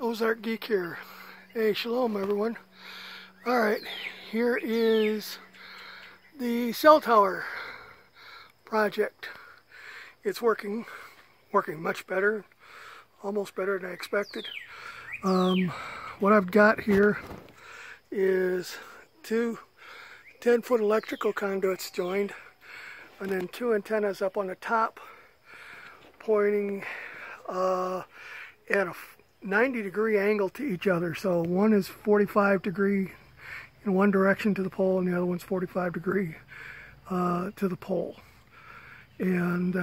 Ozark Geek here. Hey, shalom everyone. Alright, here is the cell tower project. It's working much better, almost better than I expected. What I've got here is two 10-foot electrical conduits joined, and then two antennas up on the top pointing at a 90-degree angle to each other. So one is 45 degree in one direction to the pole, and the other one's 45 degree to the pole. And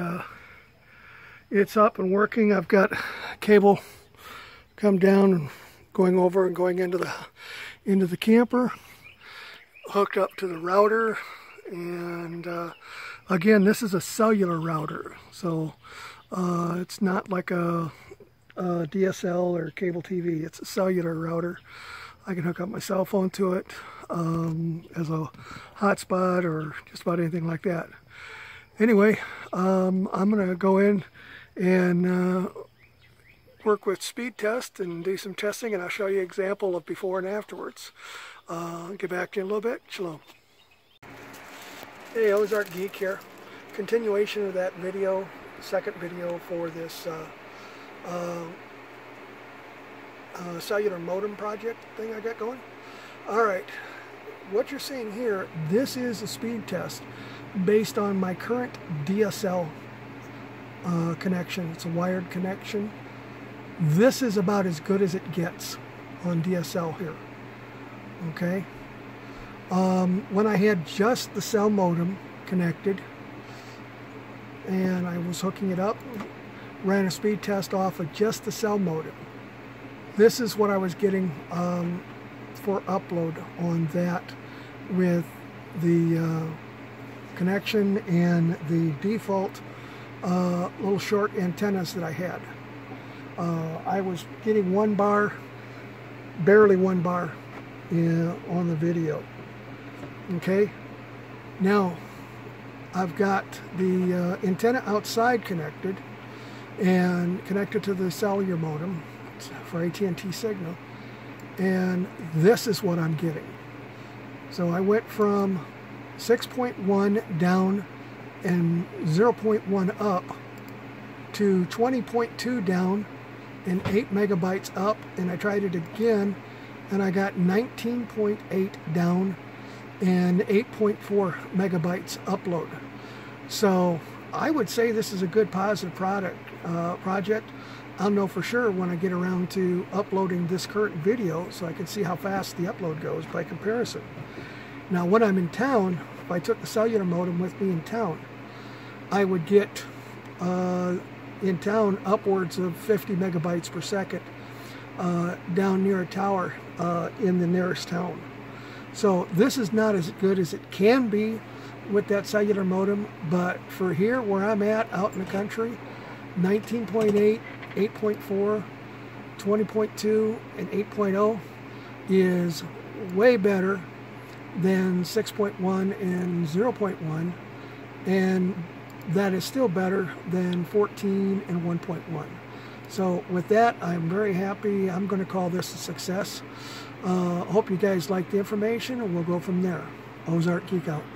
it's up and working. I've got cable come down and going over and going into the camper, hooked up to the router. And again, this is a cellular router, so it's not like a DSL or cable TV. It's a cellular router. I can hook up my cell phone to it as a hotspot or just about anything like that. Anyway, I'm going to go in and work with speed test and do some testing, and I'll show you an example of before and afterwards. Get back to you in a little bit. Shalom. Hey, Ozark Geek here. Continuation of that video, second video for this cellular modem project thing I got going. Alright, what you're seeing here, this is a speed test based on my current DSL connection. It's a wired connection. This is about as good as it gets on DSL here. Okay. When I had just the cell modem connected and I was hooking it up, ran a speed test off of just the cell modem. This is what I was getting for upload on that with the connection and the default little short antennas that I had. I was getting one bar, barely one bar on the video. Okay, now I've got the antenna outside connected and connected to the cellular modem for AT&T signal, and this is what I'm getting. So I went from 6.1 down and 0.1 up to 20.2 down and 8 megabytes up, and I tried it again and I got 19.8 down and 8.4 megabytes upload. So I would say this is a good positive project. I'll know for sure when I get around to uploading this current video, so I can see how fast the upload goes by comparison. Now when I'm in town, if I took the cellular modem with me in town, I would get in town upwards of 50 megabytes per second down near a tower in the nearest town. So this is not as good as it can be with that cellular modem, but for here where I'm at out in the country, 19.8, 8.4, 20.2, and 8.0 is way better than 6.1 and 0.1, and that is still better than 14 and 1.1. So with that, I'm very happy. I'm going to call this a success. Hope you guys like the information, and we'll go from there. Ozark Geek out.